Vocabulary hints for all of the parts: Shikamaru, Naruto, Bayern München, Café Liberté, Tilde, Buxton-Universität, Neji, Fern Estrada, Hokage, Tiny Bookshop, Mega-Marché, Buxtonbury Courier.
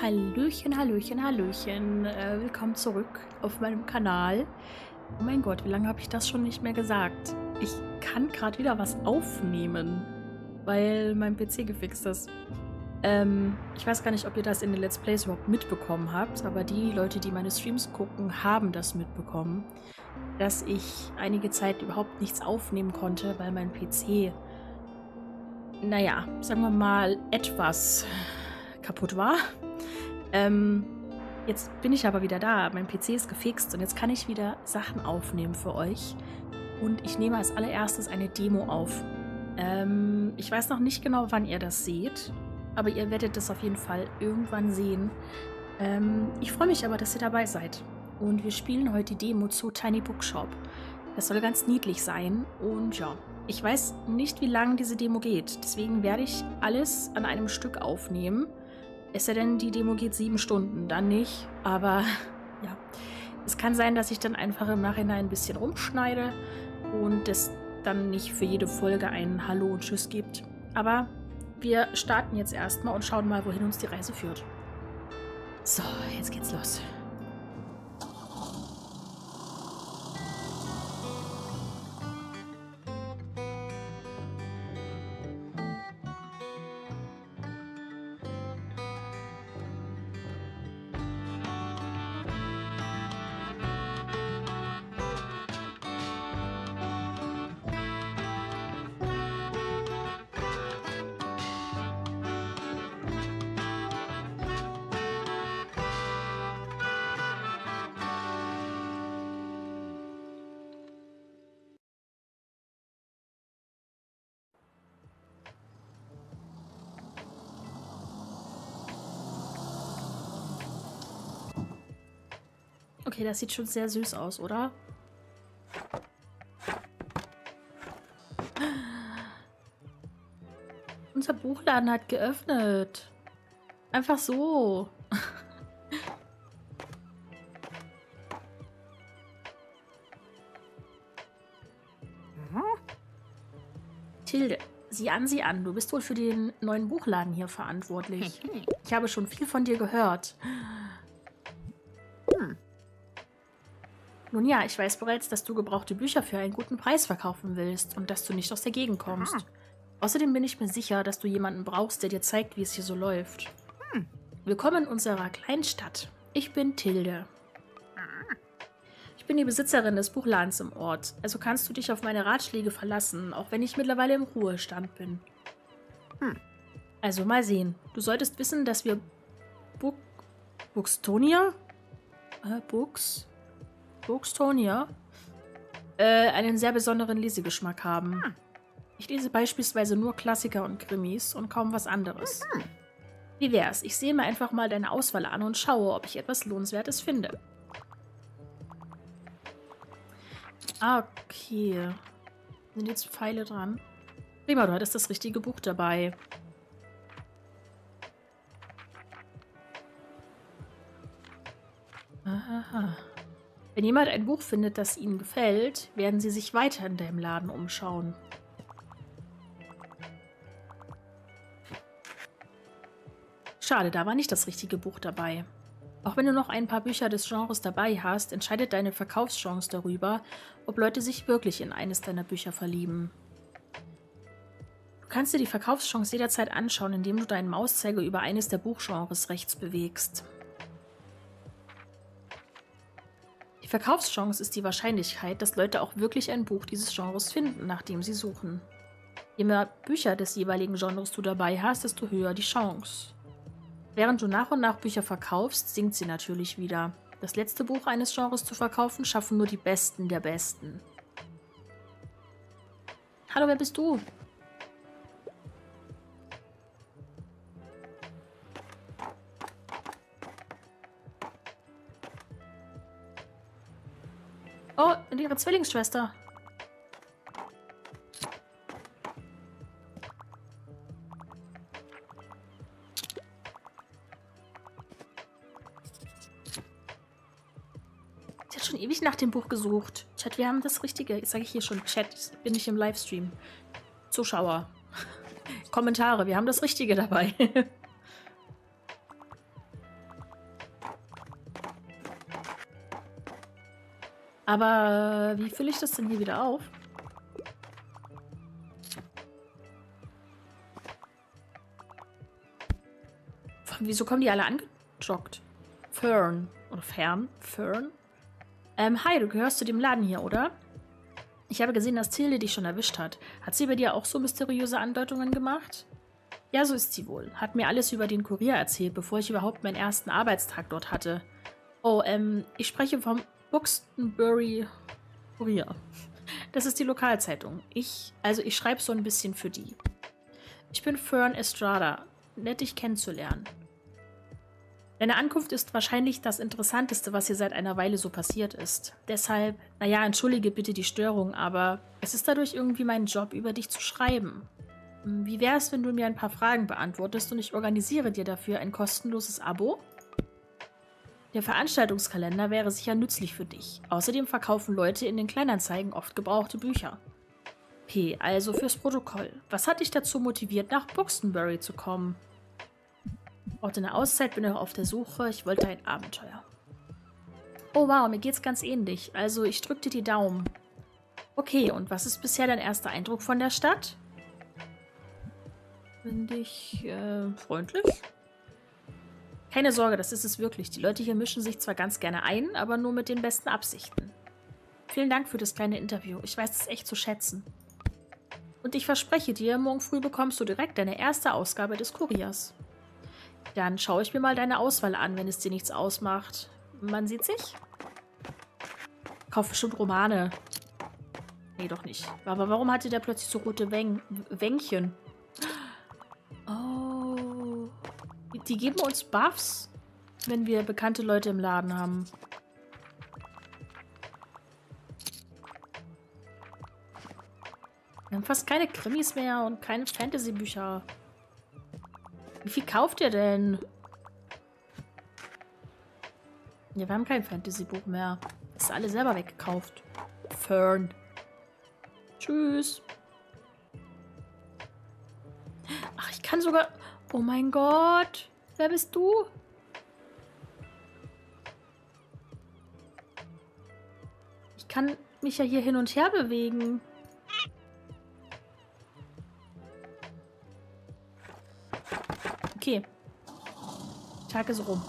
Hallöchen, Hallöchen, Hallöchen. Willkommen zurück auf meinem Kanal. Oh mein Gott, wie lange habe ich das schon nicht mehr gesagt? Ich kann gerade wieder was aufnehmen, weil mein PC gefixt ist. Ich weiß gar nicht, ob ihr das in den Let's Plays überhaupt mitbekommen habt, aber die Leute, die meine Streams gucken, haben das mitbekommen, dass ich einige Zeit überhaupt nichts aufnehmen konnte, weil mein PC, naja, sagen wir mal, etwas kaputt war. Jetzt bin ich aber wieder da. Mein PC ist gefixt und jetzt kann ich wieder Sachen aufnehmen für euch. Und ich nehme als allererstes eine Demo auf. Ich weiß noch nicht genau, wann ihr das seht, aber ihr werdet das auf jeden Fall irgendwann sehen. Ich freue mich aber, dass ihr dabei seid. Und wir spielen heute die Demo zu Tiny Bookshop. Das soll ganz niedlich sein und ja. Ich weiß nicht, wie lange diese Demo geht, deswegen werde ich alles an einem Stück aufnehmen. Es sei denn, die Demo geht 7 Stunden, dann nicht, aber ja. Es kann sein, dass ich dann einfach im Nachhinein ein bisschen rumschneide und es dann nicht für jede Folge ein Hallo und Tschüss gibt. Aber wir starten jetzt erstmal und schauen mal, wohin uns die Reise führt. So, jetzt geht's los. Okay, das sieht schon sehr süß aus, oder? Unser Buchladen hat geöffnet. Einfach so. Tilde, sieh an, du bist wohl für den neuen Buchladen hier verantwortlich. Ich habe schon viel von dir gehört. Nun ja, ich weiß bereits, dass du gebrauchte Bücher für einen guten Preis verkaufen willst und dass du nicht aus der Gegend kommst. Außerdem bin ich mir sicher, dass du jemanden brauchst, der dir zeigt, wie es hier so läuft. Willkommen in unserer Kleinstadt. Ich bin Tilde. Ich bin die Besitzerin des Buchladens im Ort, also kannst du dich auf meine Ratschläge verlassen, auch wenn ich mittlerweile im Ruhestand bin. Also mal sehen. Du solltest wissen, dass wir Buxtonia einen sehr besonderen Lesegeschmack haben. Ich lese beispielsweise nur Klassiker und Krimis und kaum was anderes. Wie wär's? Ich sehe mir einfach mal deine Auswahl an und schaue, ob ich etwas Lohnenswertes finde. Okay. Sind jetzt Pfeile dran? Prima, du hattest das richtige Buch dabei. Aha. Wenn jemand ein Buch findet, das ihnen gefällt, werden sie sich weiter in deinem Laden umschauen. Schade, da war nicht das richtige Buch dabei. Auch wenn du noch ein paar Bücher des Genres dabei hast, entscheidet deine Verkaufschance darüber, ob Leute sich wirklich in eines deiner Bücher verlieben. Du kannst dir die Verkaufschance jederzeit anschauen, indem du deinen Mauszeiger über eines der Buchgenres rechts bewegst. Die Verkaufschance ist die Wahrscheinlichkeit, dass Leute auch wirklich ein Buch dieses Genres finden, nach dem sie suchen. Je mehr Bücher des jeweiligen Genres du dabei hast, desto höher die Chance. Während du nach und nach Bücher verkaufst, sinkt sie natürlich wieder. Das letzte Buch eines Genres zu verkaufen, schaffen nur die Besten der Besten. Hallo, wer bist du? Oh, und ihre Zwillingsschwester. Sie hat schon ewig nach dem Buch gesucht. Chat, wir haben das Richtige. Jetzt sage ich hier schon Chat. Jetzt bin ich im Livestream. Zuschauer. Kommentare. Wir haben das Richtige dabei. Aber wie fülle ich das denn hier wieder auf? Wieso kommen die alle angejoggt? Fern. Oder Fern? Fern? Hi, du gehörst zu dem Laden hier, oder? Ich habe gesehen, dass Tilde dich schon erwischt hat. Hat sie bei dir auch so mysteriöse Andeutungen gemacht? Ja, so ist sie wohl. Hat mir alles über den Kurier erzählt, bevor ich überhaupt meinen ersten Arbeitstag dort hatte. Oh, ich spreche vom Buxtonbury Courier. Das ist die Lokalzeitung. Also ich schreibe so ein bisschen für die. Ich bin Fern Estrada. Nett, dich kennenzulernen. Deine Ankunft ist wahrscheinlich das Interessanteste, was hier seit einer Weile so passiert ist. Deshalb, naja, entschuldige bitte die Störung, aber es ist dadurch irgendwie mein Job, über dich zu schreiben. Wie wäre es, wenn du mir ein paar Fragen beantwortest und ich organisiere dir dafür ein kostenloses Abo? Der Veranstaltungskalender wäre sicher nützlich für dich. Außerdem verkaufen Leute in den Kleinanzeigen oft gebrauchte Bücher. P, also fürs Protokoll. Was hat dich dazu motiviert, nach Buxtonbury zu kommen? Brauchte eine Auszeit, bin auch auf der Suche. Ich wollte ein Abenteuer. Oh wow, mir geht's ganz ähnlich. Also ich drück dir die Daumen. Okay, und was ist bisher dein erster Eindruck von der Stadt? Finde ich freundlich? Keine Sorge, das ist es wirklich. Die Leute hier mischen sich zwar ganz gerne ein, aber nur mit den besten Absichten. Vielen Dank für das kleine Interview. Ich weiß es echt zu schätzen. Und ich verspreche dir, morgen früh bekommst du direkt deine erste Ausgabe des Kuriers. Dann schaue ich mir mal deine Auswahl an, wenn es dir nichts ausmacht. Man sieht sich? Kauf bestimmt Romane. Nee, doch nicht. Aber warum hatte der plötzlich so rote Wänkchen? Oh. Die geben uns Buffs, wenn wir bekannte Leute im Laden haben. Wir haben fast keine Krimis mehr und keine Fantasy-Bücher. Wie viel kauft ihr denn? Ja, wir haben kein Fantasy-Buch mehr. Das ist alle selber weggekauft. Fern. Tschüss. Ach, ich kann sogar... Oh mein Gott. Wer bist du? Ich kann mich ja hier hin und her bewegen. Okay. Tag ist rum.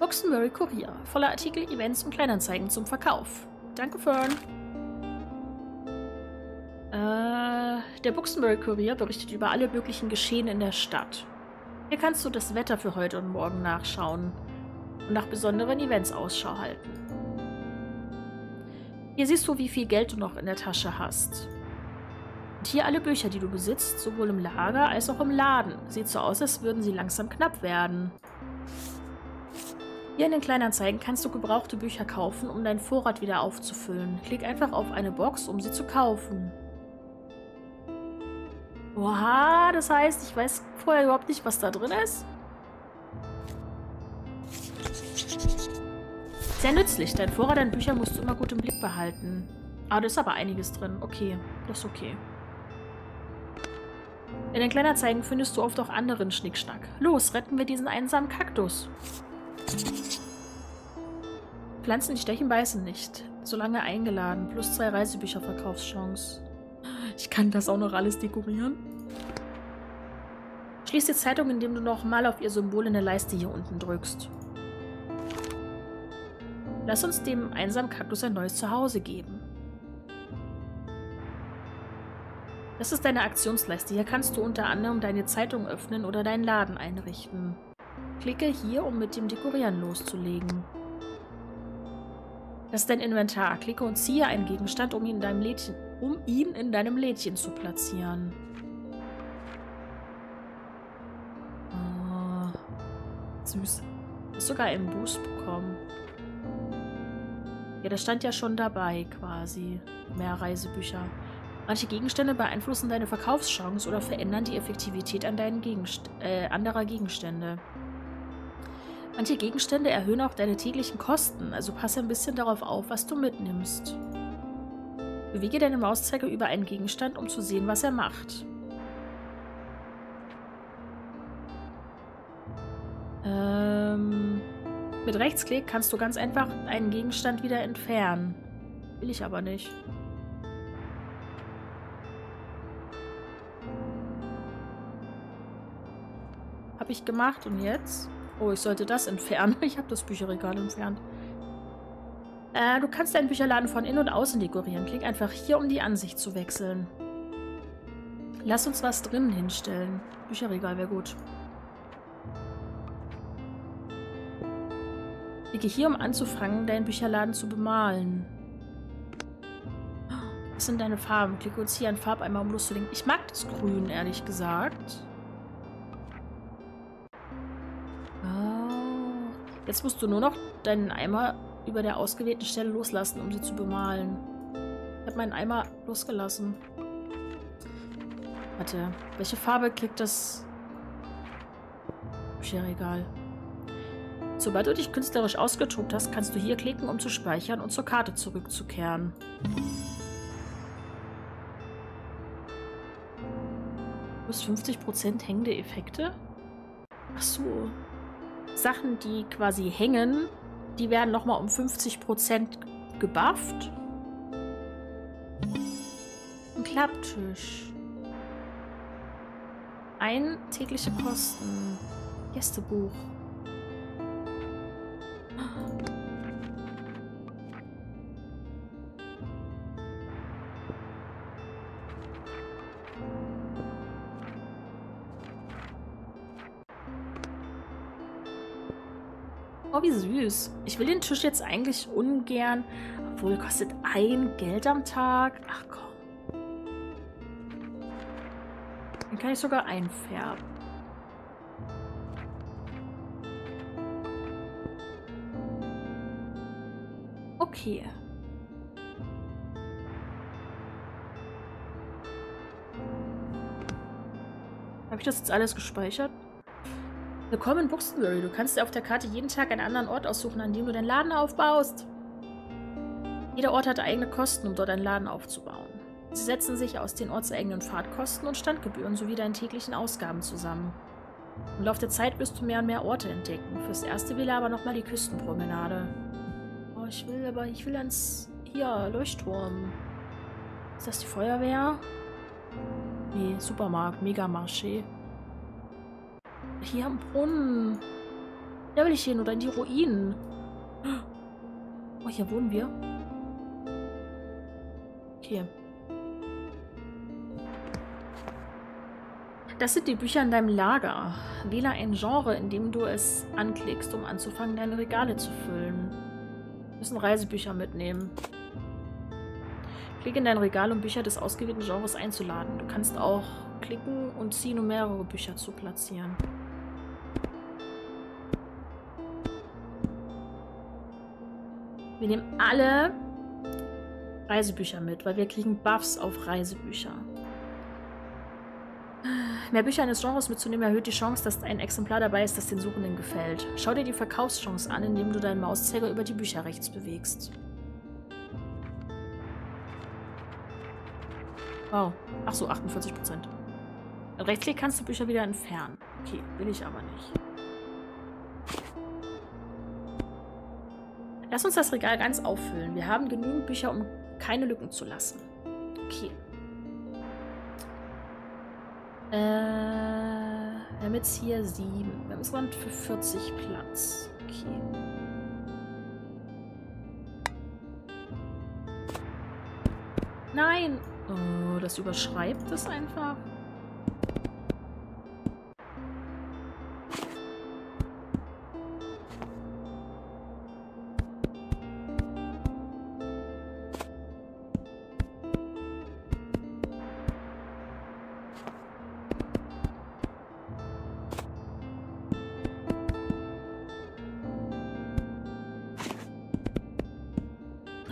Buxtonbury Courier. Voller Artikel, Events und Kleinanzeigen zum Verkauf. Danke, Fern. Der Buxtonbury Courier berichtet über alle möglichen Geschehen in der Stadt. Hier kannst du das Wetter für heute und morgen nachschauen und nach besonderen Events Ausschau halten. Hier siehst du, wie viel Geld du noch in der Tasche hast. Und hier alle Bücher, die du besitzt, sowohl im Lager als auch im Laden. Sieht so aus, als würden sie langsam knapp werden. Hier in den Kleinanzeigen kannst du gebrauchte Bücher kaufen, um deinen Vorrat wieder aufzufüllen. Klick einfach auf eine Box, um sie zu kaufen. Oha, das heißt, ich weiß vorher überhaupt nicht, was da drin ist. Sehr nützlich, dein Vorrat an Büchern musst du immer gut im Blick behalten. Ah, da ist aber einiges drin. Okay, das ist okay. In den Kleinanzeigen findest du oft auch anderen Schnickschnack. Los, retten wir diesen einsamen Kaktus. Pflanzen, die stechen, beißen nicht. Solange eingeladen. Plus 2 Reisebücherverkaufschance. Ich kann das auch noch alles dekorieren. Schließ die Zeitung, indem du nochmal auf ihr Symbol in der Leiste hier unten drückst. Lass uns dem einsamen Kaktus ein neues Zuhause geben. Das ist deine Aktionsleiste. Hier kannst du unter anderem deine Zeitung öffnen oder deinen Laden einrichten. Klicke hier, um mit dem Dekorieren loszulegen. Das ist dein Inventar. Klicke und ziehe einen Gegenstand, um ihn in deinem Lädchen zu platzieren. Oh, süß. Ist sogar einen Boost bekommen. Ja, das stand ja schon dabei quasi. Mehr Reisebücher. Manche Gegenstände beeinflussen deine Verkaufschance oder verändern die Effektivität an anderer Gegenstände. Manche Gegenstände erhöhen auch deine täglichen Kosten, also passe ein bisschen darauf auf, was du mitnimmst. Bewege deine Mauszeiger über einen Gegenstand, um zu sehen, was er macht. Mit Rechtsklick kannst du ganz einfach einen Gegenstand wieder entfernen. Will ich aber nicht. Habe ich gemacht und jetzt? Oh, ich sollte das entfernen. Ich habe das Bücherregal entfernt. Du kannst deinen Bücherladen von innen und außen dekorieren. Klick einfach hier, um die Ansicht zu wechseln. Lass uns was drinnen hinstellen. Bücherregal wäre gut. Klicke hier, um anzufangen, deinen Bücherladen zu bemalen. Was sind deine Farben? Klicke uns hier an Farbeimer, um loszulegen. Ich mag das Grün, ehrlich gesagt. Oh. Jetzt musst du nur noch deinen Eimer über der ausgewählten Stelle loslassen, um sie zu bemalen. Ich habe meinen Eimer losgelassen. Warte, welche Farbe kriegt das Bücherregal? Sobald du dich künstlerisch ausgetobt hast, kannst du hier klicken, um zu speichern und zur Karte zurückzukehren. Plus 50% hängende Effekte? Ach so. Sachen, die quasi hängen, die werden nochmal um 50% gebufft. Ein Klapptisch. Ein tägliche Kosten. Gästebuch. Oh, wie süß. Ich will den Tisch jetzt eigentlich ungern, obwohl kostet ein Geld am Tag. Ach komm. Den kann ich sogar einfärben. Okay. Habe ich das jetzt alles gespeichert? Willkommen in Buxtonbury. Du kannst dir auf der Karte jeden Tag einen anderen Ort aussuchen, an dem du deinen Laden aufbaust. Jeder Ort hat eigene Kosten, um dort einen Laden aufzubauen. Sie setzen sich aus den ortseigenen Fahrtkosten und Standgebühren sowie deinen täglichen Ausgaben zusammen. Im Laufe der Zeit wirst du mehr und mehr Orte entdecken. Fürs Erste wähle aber nochmal die Küstenpromenade. Oh, ich will ans... Hier, Leuchtturm. Ist das die Feuerwehr? Nee, Supermarkt, Mega-Marché. Hier am Brunnen. Da will ich hin. Oder in die Ruinen. Oh, hier wohnen wir. Okay. Das sind die Bücher in deinem Lager. Wähle ein Genre, in dem du es anklickst, um anzufangen, deine Regale zu füllen. Wir müssen Reisebücher mitnehmen. Klicke in dein Regal, um Bücher des ausgewählten Genres einzuladen. Du kannst auch klicken und ziehen, um mehrere Bücher zu platzieren. Wir nehmen alle Reisebücher mit, weil wir kriegen Buffs auf Reisebücher. Mehr Bücher eines Genres mitzunehmen erhöht die Chance, dass ein Exemplar dabei ist, das den Suchenden gefällt. Schau dir die Verkaufschance an, indem du deinen Mauszeiger über die Bücher rechts bewegst. Wow. Ach so, 48%. Mit Rechtsklick kannst du Bücher wieder entfernen. Okay, will ich aber nicht. Lass uns das Regal ganz auffüllen. Wir haben genügend Bücher, um keine Lücken zu lassen. Okay. Wir haben jetzt hier 7. Wir haben insgesamt für 40 Platz. Okay. Nein! Oh, das überschreibt das einfach.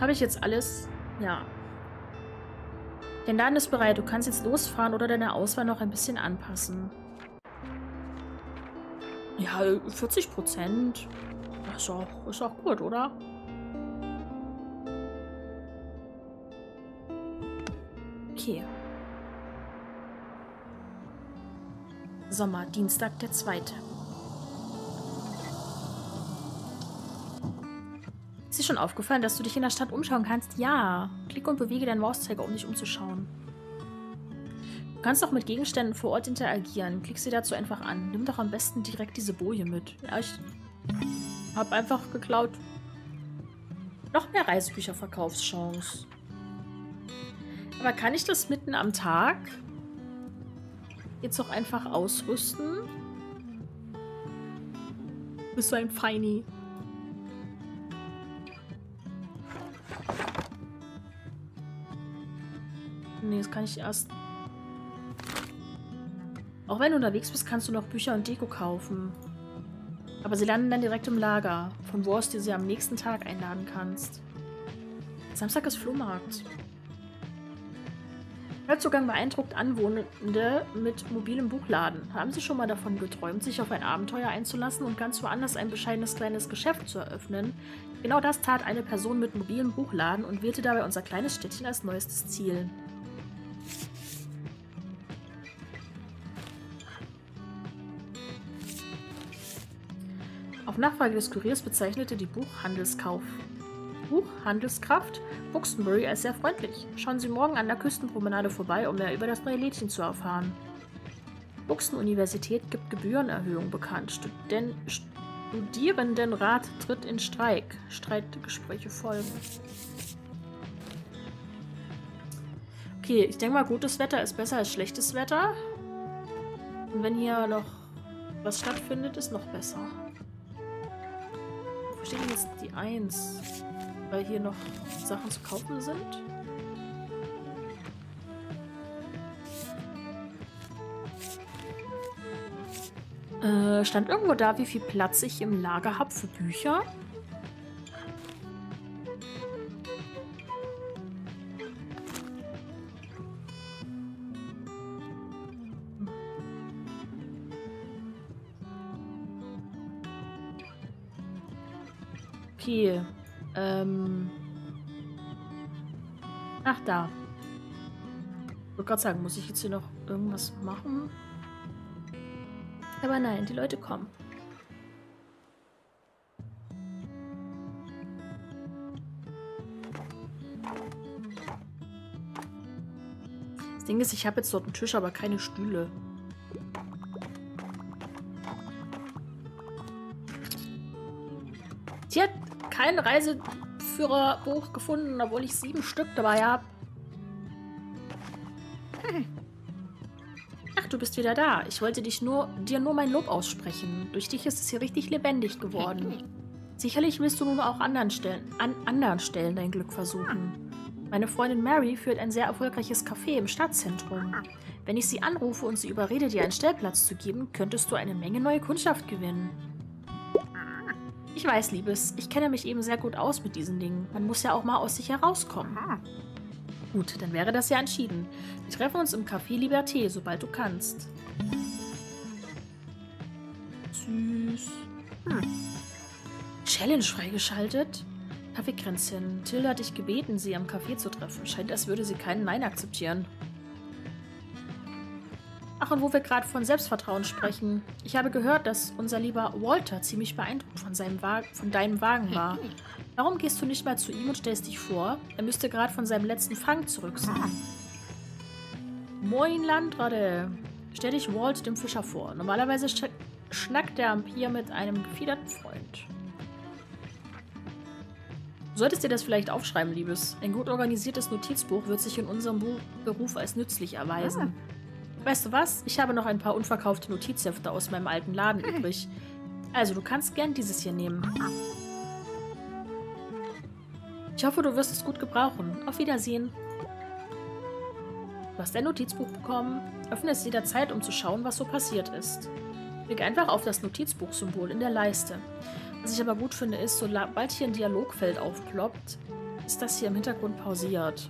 Habe ich jetzt alles? Ja. Dein Laden ist bereit. Du kannst jetzt losfahren oder deine Auswahl noch ein bisschen anpassen. Ja, 40%. Ist auch gut, oder? Okay. Sommer, Dienstag, der 2. dir schon aufgefallen, dass du dich in der Stadt umschauen kannst? Ja. Klicke und bewege deinen Mauszeiger, um dich umzuschauen. Du kannst auch mit Gegenständen vor Ort interagieren. Klick sie dazu einfach an. Nimm doch am besten direkt diese Boje mit. Ja, ich hab einfach geklaut. Noch mehr Reisebücherverkaufschance. Aber kann ich das mitten am Tag jetzt auch einfach ausrüsten? Du bist so ein Feini. Nee, das kann ich erst... Auch wenn du unterwegs bist, kannst du noch Bücher und Deko kaufen. Aber sie landen dann direkt im Lager, von wo aus du sie am nächsten Tag einladen kannst. Samstag ist Flohmarkt. Hörzugang beeindruckt Anwohnende mit mobilem Buchladen. Haben sie schon mal davon geträumt, sich auf ein Abenteuer einzulassen und ganz woanders ein bescheidenes kleines Geschäft zu eröffnen? Genau das tat eine Person mit mobilem Buchladen und wählte dabei unser kleines Städtchen als neuestes Ziel. Auf Nachfrage des Kuriers bezeichnete die Buchhandelskraft Buxtonbury als sehr freundlich. Schauen Sie morgen an der Küstenpromenade vorbei, um mehr über das neue Lädchen zu erfahren. Buxton-Universität gibt Gebührenerhöhung bekannt. Studierendenrat tritt in Streik. Streitgespräche folgen. Okay, ich denke mal, gutes Wetter ist besser als schlechtes Wetter. Und wenn hier noch was stattfindet, ist noch besser. Wo steht denn jetzt die 1? Weil hier noch Sachen zu kaufen sind. Stand irgendwo da, wie viel Platz ich im Lager habe für Bücher? Okay. Ach, da. Ich wollte gerade sagen, muss ich jetzt hier noch irgendwas machen? Aber nein, die Leute kommen. Das Ding ist, ich habe jetzt dort einen Tisch, aber keine Stühle. Sie hat kein Reiseführerbuch gefunden, obwohl ich 7 Stück dabei habe. Ach, du bist wieder da. Ich wollte dir nur mein Lob aussprechen. Durch dich ist es hier richtig lebendig geworden. Sicherlich willst du nun auch an anderen Stellen dein Glück versuchen. Meine Freundin Mary führt ein sehr erfolgreiches Café im Stadtzentrum. Wenn ich sie anrufe und sie überrede, dir einen Stellplatz zu geben, könntest du eine Menge neue Kundschaft gewinnen. Ich weiß, Liebes, ich kenne mich eben sehr gut aus mit diesen Dingen. Man muss ja auch mal aus sich herauskommen. Gut, dann wäre das ja entschieden. Wir treffen uns im Café Liberté, sobald du kannst. Süß. Challenge freigeschaltet? Kaffeekränzchen. Tilde hat dich gebeten, sie am Café zu treffen. Scheint, als würde sie keinen Nein akzeptieren. Ach, und wo wir gerade von Selbstvertrauen sprechen. Ich habe gehört, dass unser lieber Walter ziemlich beeindruckt von deinem Wagen war. Warum gehst du nicht mal zu ihm und stellst dich vor? Er müsste gerade von seinem letzten Fang zurück sein. Moin, Landratte. Stell dich Walt dem Fischer vor. Normalerweise schnackt er am Pier mit einem gefiederten Freund. Du solltest dir das vielleicht aufschreiben, Liebes. Ein gut organisiertes Notizbuch wird sich in unserem Beruf als nützlich erweisen. Weißt du was? Ich habe noch ein paar unverkaufte Notizhefte aus meinem alten Laden übrig. Also, du kannst gern dieses hier nehmen. Ich hoffe, du wirst es gut gebrauchen. Auf Wiedersehen. Du hast dein Notizbuch bekommen. Öffne es jederzeit, um zu schauen, was so passiert ist. Klick einfach auf das Notizbuchsymbol in der Leiste. Was ich aber gut finde, ist, sobald hier ein Dialogfeld aufploppt, ist das hier im Hintergrund pausiert.